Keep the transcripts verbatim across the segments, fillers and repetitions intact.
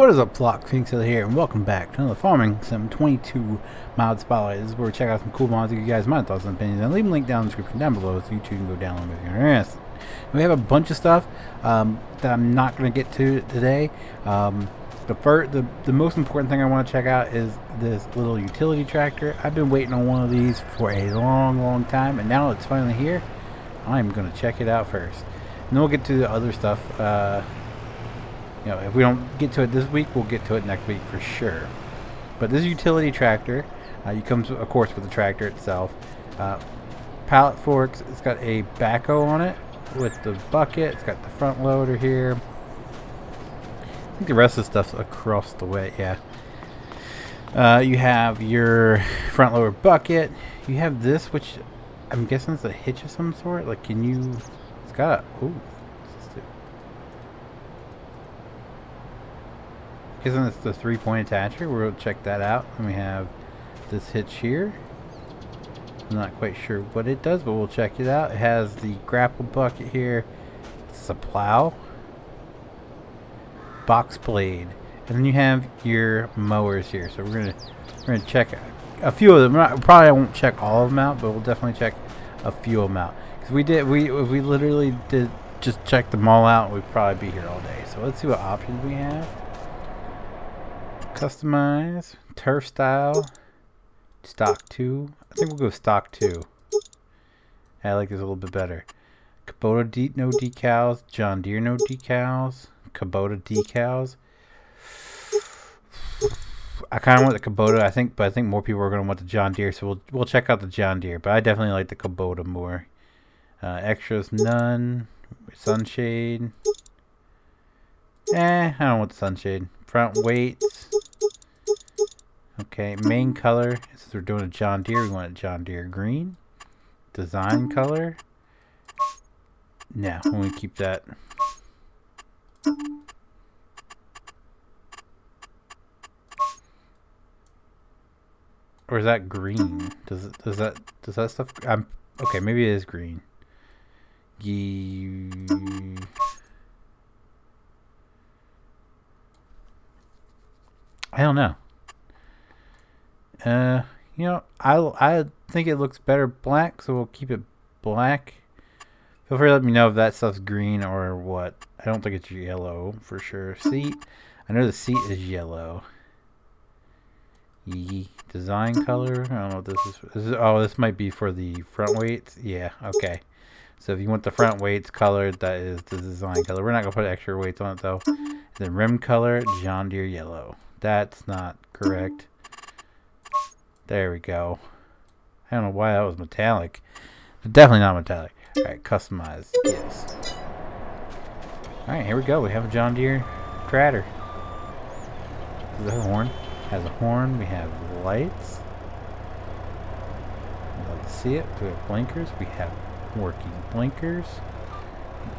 What is up, Flock? Phoenix here, and welcome back to another Farming Sim twenty-two Mod Spotlight. This is where we check out some cool mods. If you guys might have thoughts and opinions, and leave a link down in the description down below so you two can go download it if you're interested. We have a bunch of stuff um, that I'm not going to get to today. Um, the, first, the, the most important thing I want to check out is this little utility tractor. I've been waiting on one of these for a long, long time, and now it's finally here. I'm going to check it out first. And then we'll get to the other stuff. Uh, You know, if we don't get to it this week, we'll get to it next week for sure. But this utility tractor, uh, it comes, of course, with the tractor itself. Uh, pallet forks, it's got a backhoe on it with the bucket. It's got the front loader here. I think the rest of the stuff's across the way, yeah. Uh, you have your front loader bucket. You have this, which I'm guessing is a hitch of some sort. Like, can you... It's got... Ooh. Isn't this the three-point attacher? We'll check that out. And we have this hitch here. I'm not quite sure what it does, but we'll check it out. It has the grapple bucket here. It's a plow. Box blade. And then you have your mowers here. So we're gonna we're gonna check a few of them. Not, probably I won't check all of them out, but we'll definitely check a few of them out. Because we did we if we literally did just check them all out, we'd probably be here all day. So let's see what options we have. Customize, turf style, stock two. I think we'll go stock two. I like this a little bit better. Kubota de no decals, John Deere no decals, Kubota decals. I kind of want the Kubota, I think, but I think more people are going to want the John Deere, so we'll we'll check out the John Deere. But I definitely like the Kubota more. Uh, extras none. Sunshade. Eh, I don't want the sunshade. Front weights. Okay, main color. Since we're doing a John Deere, we want a John Deere green. Design color. No, we keep that. Or is that green? Does it, does that does that stuff? I'm okay. Maybe it is green. Ye. I don't know. Uh, you know, I I think it looks better black, so we'll keep it black. Feel free to let me know if that stuff's green or what. I don't think it's yellow for sure. Seat, I know the seat is yellow. Yee. Design color. I don't know what this is. This is. Oh, this might be for the front weights. Yeah. Okay. So if you want the front weights colored, that is the design color. We're not gonna put extra weights on it though. The rim color, John Deere yellow. That's not correct. There we go. I don't know why that was metallic. But definitely not metallic. Alright, customize. Yes. Alright, here we go. We have a John Deere tractor. Does it have a horn? It has a horn. We have lights. I'd like to see it. We have blinkers. We have working blinkers.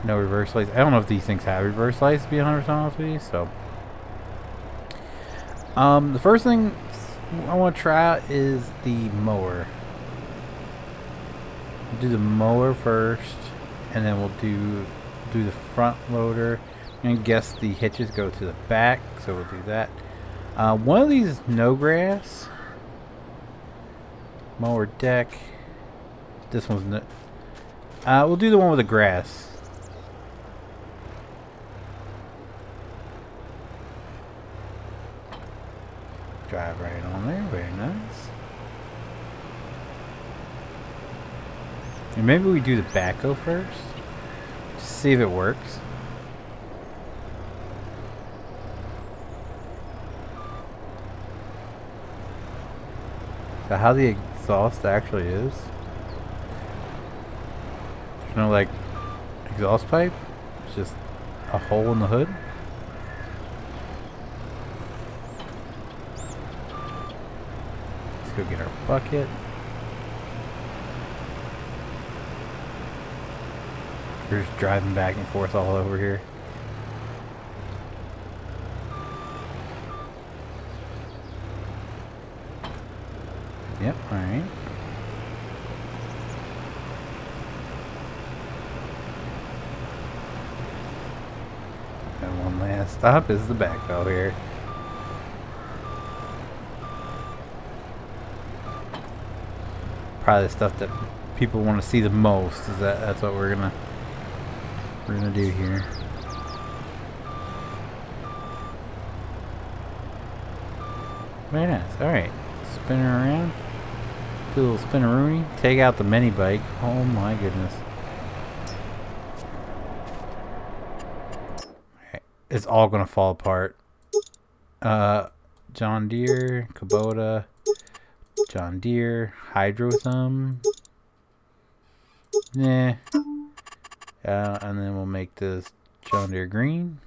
No reverse lights. I don't know if these things have reverse lights, to be one hundred percent honest with you, so... Um, the first thing I want to try out is the mower. We'll do the mower first, and then we'll do do the front loader. I guess the hitches go to the back, so we'll do that. Uh, one of these is no grass. Mower deck. This one's no... Uh, we'll do the one with the grass. Drive right on there, very nice. And maybe we do the backhoe first, to see if it works. So how the exhaust actually is? There's no like exhaust pipe. It's just a hole in the hood. Let's go get our bucket. We're just driving back and forth all over here. Yep, alright. And one last stop is the backhoe here. probably the stuff that people want to see the most. Is that that's what we're gonna we're gonna do here. Very nice. All right, spin her around, do a little spin-a-rooney, take out the mini bike. Oh my goodness. It's all gonna fall apart. Uh, John Deere, Kubota, John Deere, Hydro Thumb. Nah. Uh, and then we'll make this John Deere green.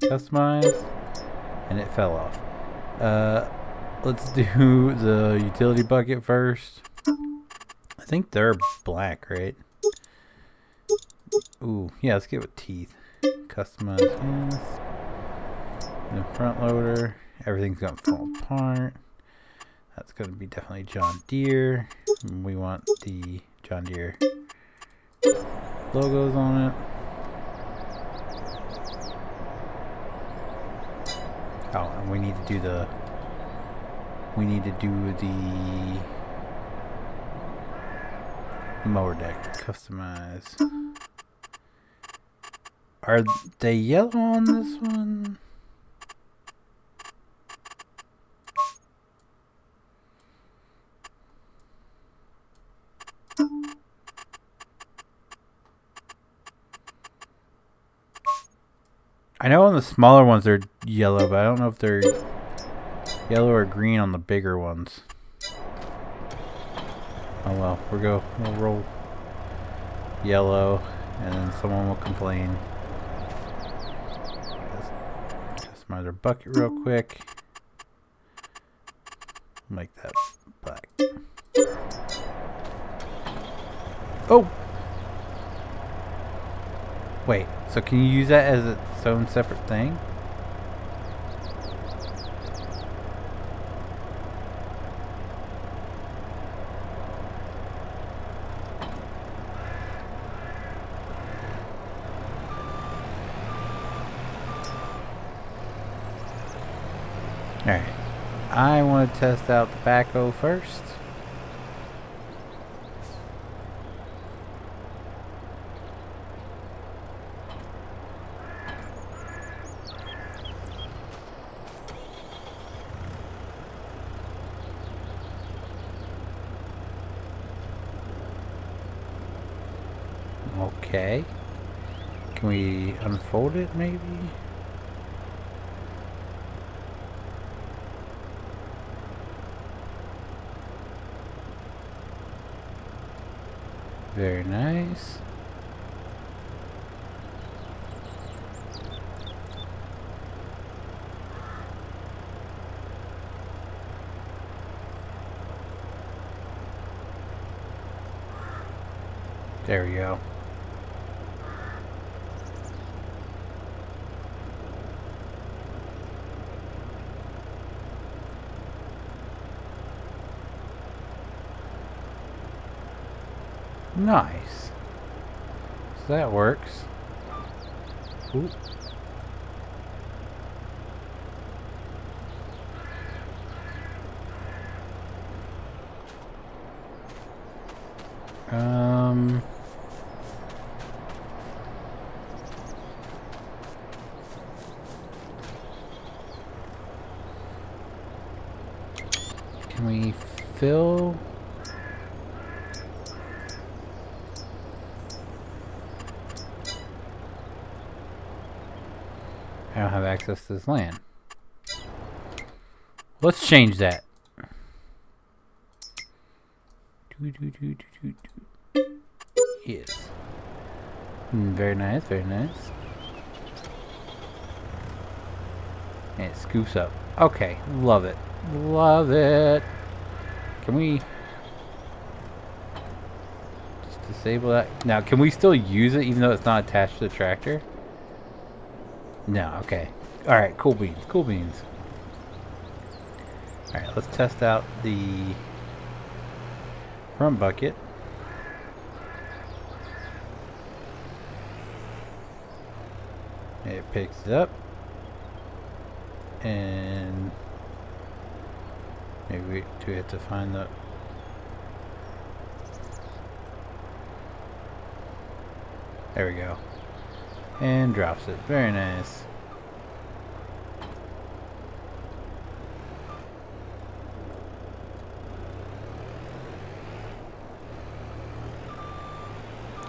Customize. And it fell off. Uh, let's do the utility bucket first. I think they're black, right? Ooh, yeah, let's get with teeth. Customize this. The front loader. Everything's gonna fall apart. That's gonna be definitely John Deere. And we want the John Deere logos on it. Oh, and we need to do the we need to do the mower deck. Customize. Are they yellow on this one? I know on the smaller ones they're yellow, but I don't know if they're yellow or green on the bigger ones. Oh well, we'll go. We'll roll yellow, and then someone will complain. Customize our bucket real quick. Make that black. Oh! Wait, so can you use that as its own separate thing? Alright, I want to test out the backhoe first. Okay. Can we unfold it maybe? Very nice. There we go. Nice. So that works. Ooh. Um. Can we fill? I don't have access to this land. Let's change that. Do, do, do, do, do. Yes. Mm, very nice, very nice. And it scoops up. Okay, love it. Love it. Can we just disable that? Now, can we still use it even though it's not attached to the tractor? No, okay. Alright, cool beans, cool beans. Alright, let's test out the front bucket. It picks it up. And maybe we do we have to find the There we go. And drops it. Very nice.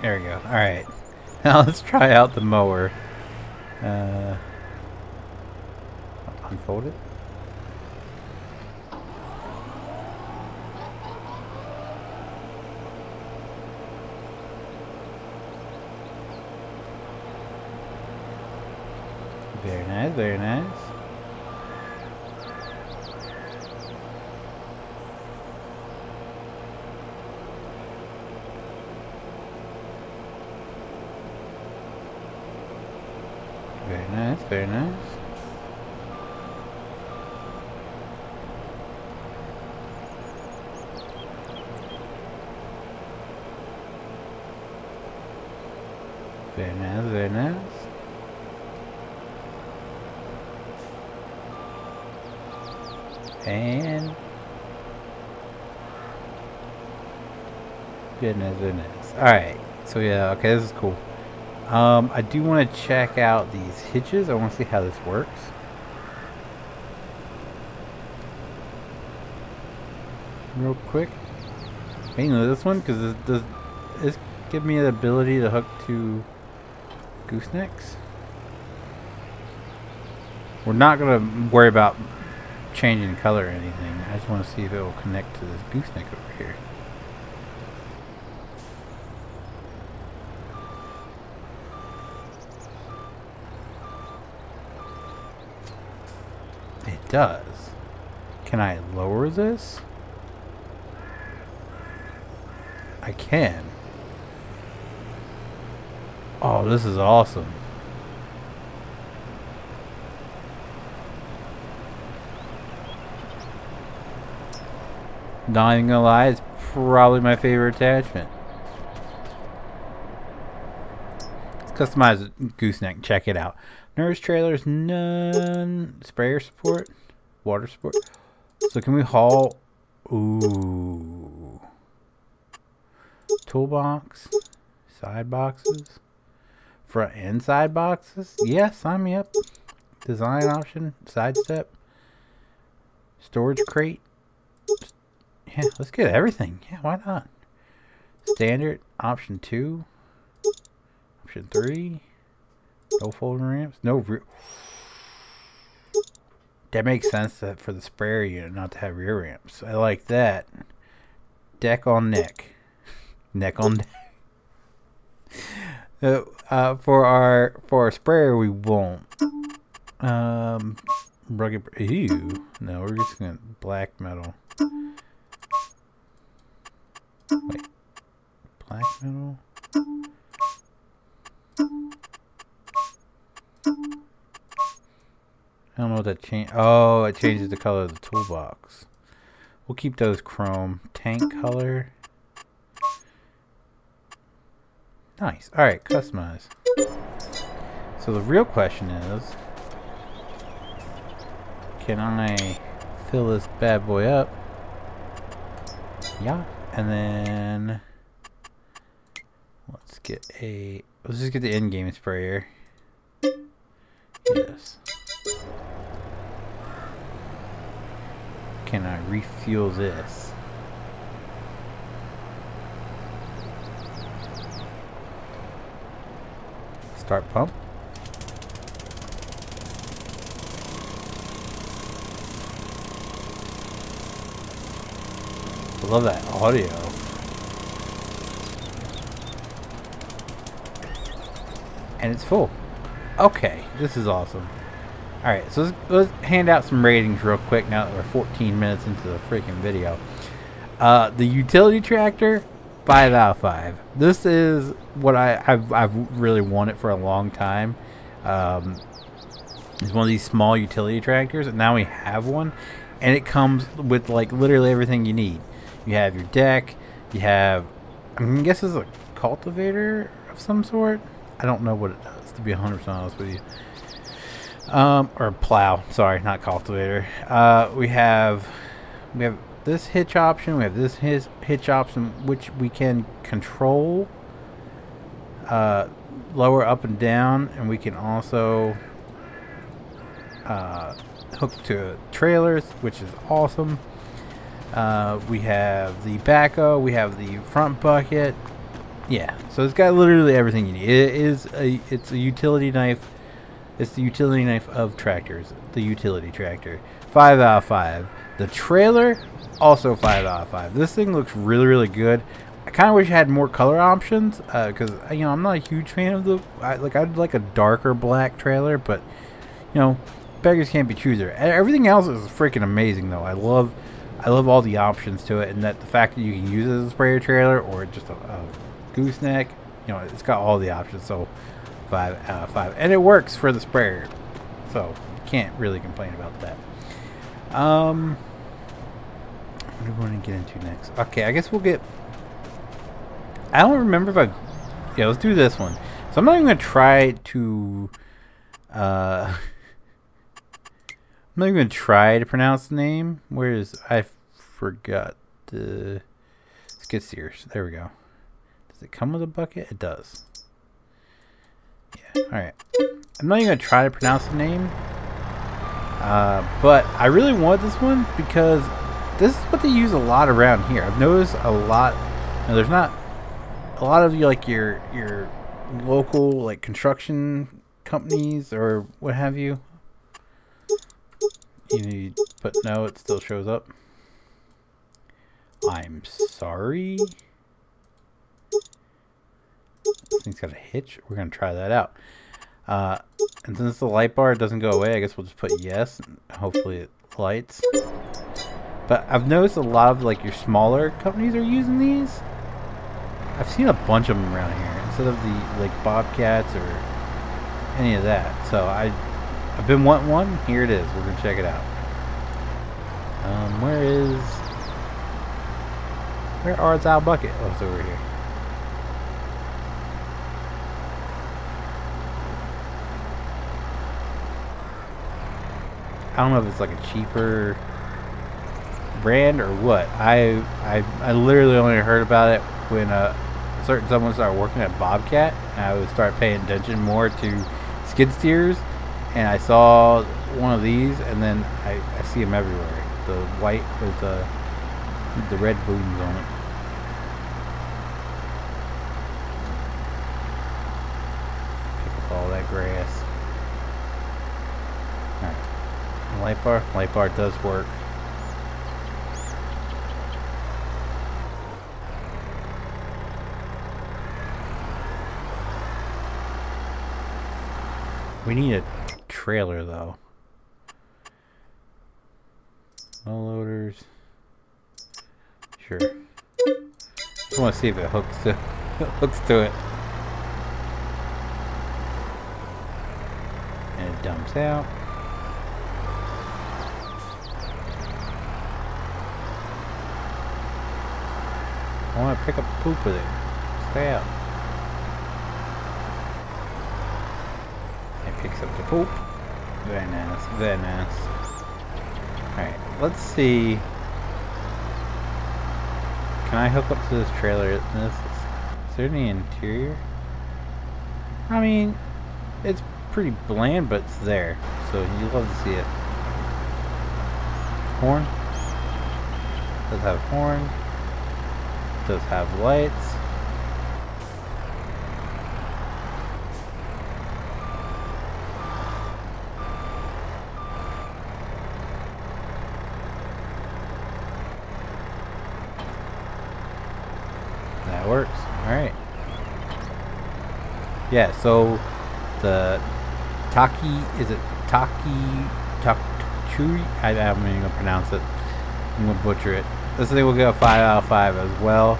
There we go. Alright. Now let's try out the mower. Uh, unfold it. Very nice, very nice. Very nice, very nice. Very nice, very nice. And goodness, goodness. Alright, so yeah, okay, this is cool. Um, I do want to check out these hitches. I want to see how this works. Real quick. Mainly this one, because this does this give me the ability to hook to goosenecks. We're not going to worry about changing color or anything. I just want to see if it will connect to this gooseneck over here. Does. Can I lower this? I can. Oh, this is awesome. Not even gonna lie, it's probably my favorite attachment. Let's customize a gooseneck, check it out. Nurse trailers, none. Sprayer support. Water support. So can we haul? Ooh. Toolbox. Side boxes. Front and side boxes. Yeah, sign me up. Design option. Sidestep. Storage crate. Yeah, let's get everything. Yeah, why not? Standard. Option two. Option three. No folding ramps. No rear. That makes sense that for the sprayer unit not to have rear ramps. I like that. Deck on neck. Neck on neck. Uh, uh, for our for our sprayer we won't. Um, rugged. Ew. No, we're just gonna black metal. Wait. Black metal. I don't know what that change. Oh, it changes the color of the toolbox. We'll keep those chrome. Tank color. Nice. Alright, customize. So the real question is, can I fill this bad boy up? Yeah. And then let's get a let's just get the end game sprayer. Yes. Can I refuel this? Start pump. I love that audio. And it's full. Okay, this is awesome. Alright, so let's, let's hand out some ratings real quick now that we're fourteen minutes into the freaking video. Uh, the utility tractor, five out of five. This is what I, I've, I've really wanted for a long time. Um, it's one of these small utility tractors, and now we have one. And it comes with like literally everything you need. You have your deck, you have, I guess it's a cultivator of some sort. I don't know what it does, to be one hundred percent honest with you. Um, or plow, sorry, not cultivator. Uh, we have we have this hitch option, we have this his hitch option, which we can control. Uh, lower up and down, and we can also uh, hook to trailers, which is awesome. Uh, we have the backhoe, we have the front bucket. Yeah, so it's got literally everything you need. It is a, it's a utility knife. It's the utility knife of tractors. The utility tractor, five out of five. The trailer, also five out of five. This thing looks really, really good. I kind of wish it had more color options, because uh, you know, I'm not a huge fan of the I, like. I'd like a darker black trailer, but you know, beggars can't be choosers. Everything else is freaking amazing, though. I love, I love all the options to it, and that the fact that you can use it as a sprayer trailer or just a, a gooseneck. You know, it's got all the options. So five out of five, and it works for the sprayer, so can't really complain about that. Um, what do we want to get into next? Okay, I guess we'll get. I don't remember if I've... Yeah, let's do this one. So I'm not even going to try to... Uh, I'm not even going to try to pronounce the name. Where is... I forgot the... Let's get serious. There we go. Does it come with a bucket? It does. Yeah, alright. I'm not even going to try to pronounce the name. Uh, but I really want this one because this is what they use a lot around here. I've noticed a lot... Now, there's not... A lot of you like your your local like construction companies or what have you. You need, but no, it still shows up. I'm sorry. This thing's got a hitch. We're gonna try that out. Uh, and since the light bar doesn't go away, I guess we'll just put yes, and hopefully it lights. But I've noticed a lot of like your smaller companies are using these. I've seen a bunch of them around here instead of the like Bobcats or any of that. So I, I've been wanting one. Here it is. We're gonna check it out. Um, where is? Where are our bucket? Oh, it's over here. I don't know if it's like a cheaper brand or what. I I I literally only heard about it when a certain someone started working at Bobcat, and I would start paying attention more to skid steers, and I saw one of these, and then I, I see them everywhere. The white with the the red booms on it. Pick up all that grass. All right, light bar, light bar does work. We need a trailer, though. No loaders. Sure. Just want to see if it hooks to, it hooks to it. And it dumps out. I want to pick up the poop with it. Stay out. Picks up the poop. Very nice, very nice. Alright, let's see. Can I hook up to this trailer? This is, is there any interior? I mean, it's pretty bland, but it's there. So you love to see it. Horn. Does have horn. Does have lights. Yeah, so the Taki, is it Taki, Takeuchi? I, I'm not even going to pronounce it. I'm going to butcher it. This thing will get a five out of five as well.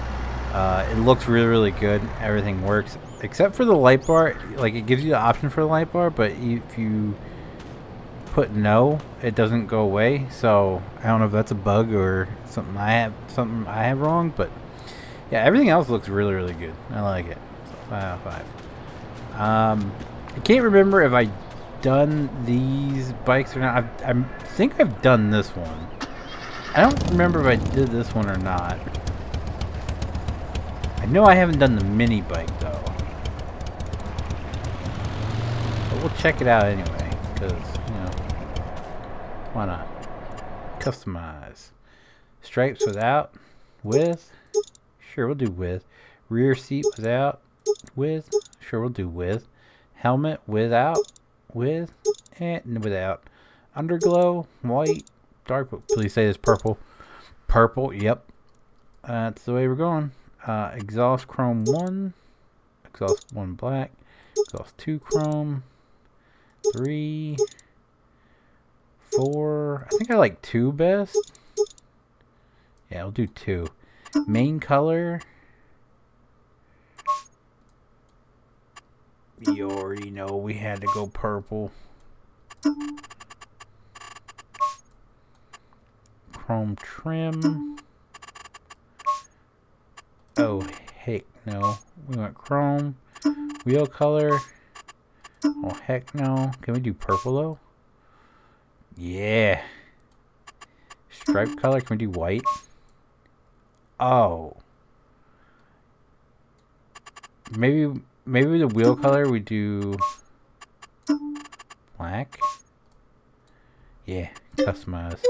Uh, it looks really, really good. Everything works. Except for the light bar. Like, it gives you the option for the light bar, but if you put no, it doesn't go away. So, I don't know if that's a bug or something I have, something I have wrong, but yeah, everything else looks really, really good. I like it. So five out of five. Um, I can't remember if I done these bikes or not. I've, I think I've done this one. I don't remember if I did this one or not. I know I haven't done the mini bike though. we'll check it out anyway, because, you know, why not? Customize. Stripes without. With. Sure, we'll do with. Rear seat without. With. Sure, we'll do with. Helmet without. With. And without. Underglow. White. Dark. Please say it's purple. Purple. Yep. Uh, that's the way we're going. Uh, exhaust chrome one. Exhaust one black. Exhaust two chrome. Three. Four. I think I like two best. Yeah, we'll do two. Main color. You already know we had to go purple. Chrome trim. Oh, heck no. We want chrome. Wheel color. Oh, heck no. Can we do purple though? Yeah. Stripe color. Can we do white? Oh. Maybe, maybe the wheel color we do black. Yeah. Customize.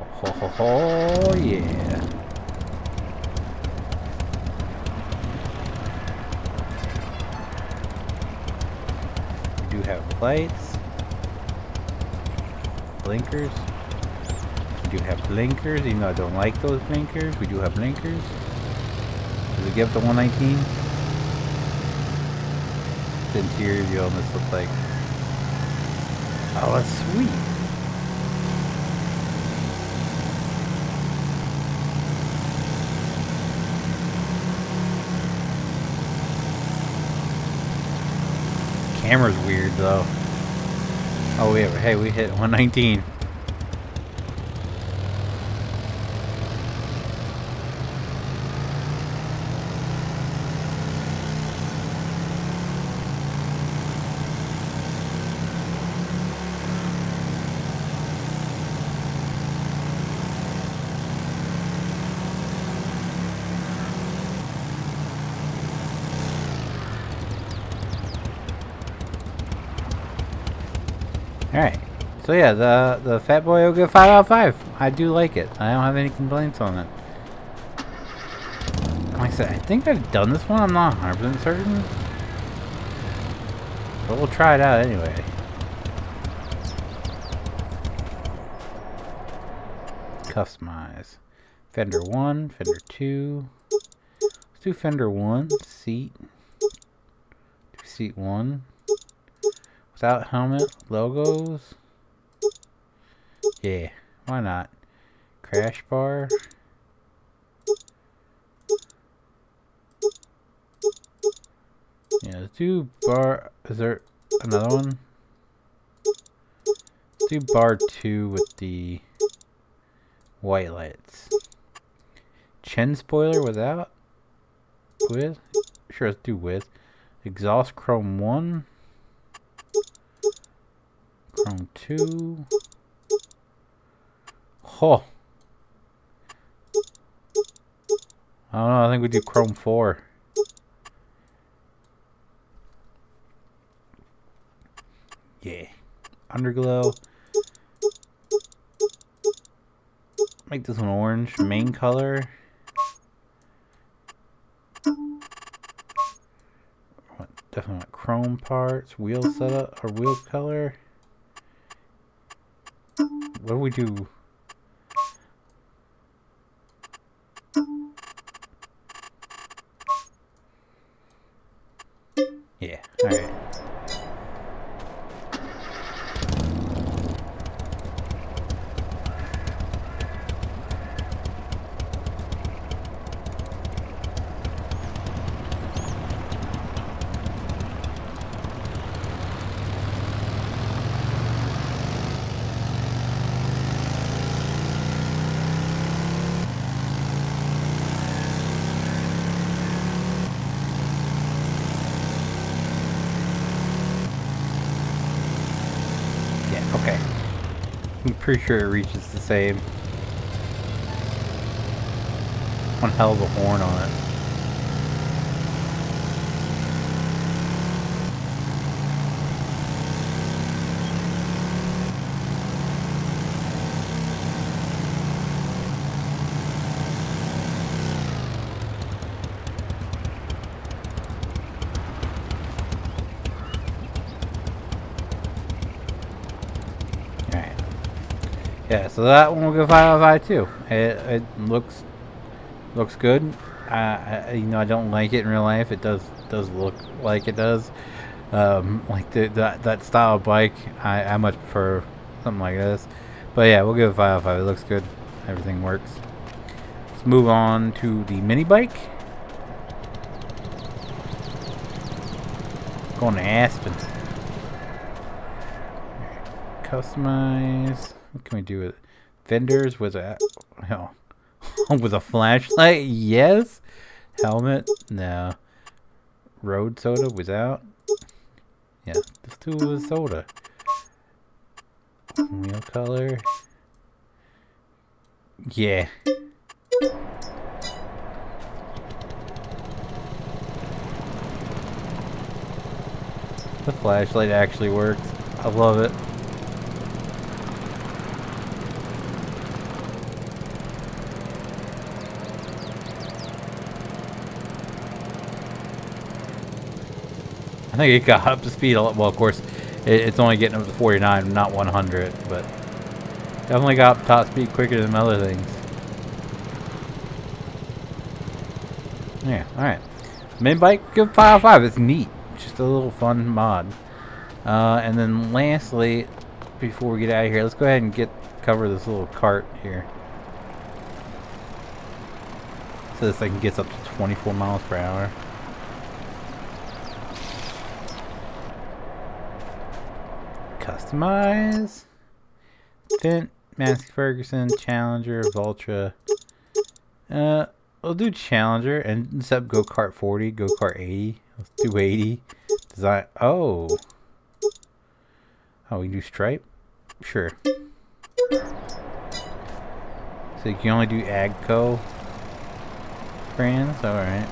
Oh, ho, ho, yeah. We do have lights. Blinkers. We do have blinkers, even though I don't like those blinkers. We do have blinkers. Did we give up to one nineteen? What's the interior view on this look like? Oh, that's sweet. Camera's weird though. Oh, we have, hey, we hit one nineteen. Alright, so yeah, the, the Fat Boy will get five out of five. I do like it. I don't have any complaints on it. Like I said, I think I've done this one. I'm not one hundred percent certain. But we'll try it out anyway. Customize. Fender one, Fender two. Let's do Fender one, seat. Do seat one. Without helmet, logos. Yeah, why not? Crash bar. Yeah, let's do bar. Is there another one? Let's do bar two with the white lights. Chin spoiler without. With. Sure, let's do with. Exhaust chrome one. Chrome two. Oh. I don't know, I think we do chrome four. Yeah. Underglow. Make this one orange. Main color. Definitely want chrome parts. Wheel setup or wheel color. What do we do? Yeah, alright. Pretty sure it reaches the same. One hell of a horn on it. Yeah, so that one will go five out of five too. It, it looks looks good. Uh, I, you know, I don't like it in real life. It does does look like it does. Um, like the, that that style of bike, I, I much prefer something like this. But yeah, we'll give it five out of five. It looks good. Everything works. Let's move on to the mini bike. Going to Aspen. Customize. What can we do with it? Fenders with a oh, with a flashlight? Yes. Helmet? No. Road soda without. Yeah, this too was soda. Wheel color. Yeah. The flashlight actually works. I love it. I think it got up to speed a lot. Well, of course, it, it's only getting up to forty-nine, not one hundred, but definitely got up top speed quicker than other things. Yeah, alright. Mini bike, good five out of five. It's neat. Just a little fun mod. Uh, and then lastly, before we get out of here, let's go ahead and get cover this little cart here. So this thing gets up to twenty-four miles per hour. Customize. Fent, Massey Ferguson, Challenger, Valtra. Uh, we'll do Challenger and set up go-kart forty, go-kart eighty. Let's do eighty. Design. Oh. Oh, we can do stripe? Sure. So you can only do A G C O brands? Alright.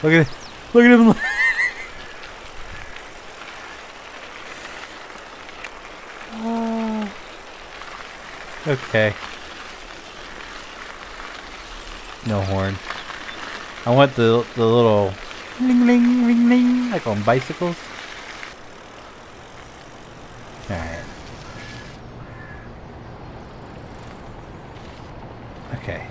Look at it. Look at him. uh, okay. No horn. I want the the little ling ling ling ling like on bicycles. All right. Okay.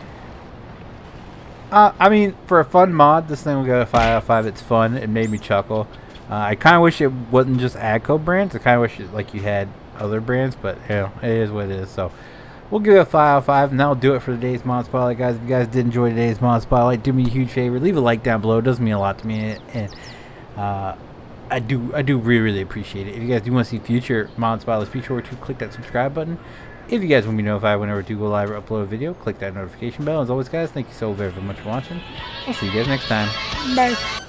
Uh, I mean, for a fun mod, this thing will go to five out of five. It's fun. It made me chuckle. Uh, I kind of wish it wasn't just A G C O brands. I kind of wish it, like you had other brands, but you know, it is what it is. So we'll give it a five out of five, and that'll do it for today's Mod Spotlight, guys. If you guys did enjoy today's Mod Spotlight, do me a huge favor. Leave a like down below. It does mean a lot to me, and uh, I do I do really, really appreciate it. If you guys do want to see future Mod Spotlights, be sure to click that subscribe button. If you guys want to be notified whenever I do go live or upload a video, click that notification bell. As always, guys, thank you so very, very much for watching. I'll see you guys next time. Bye.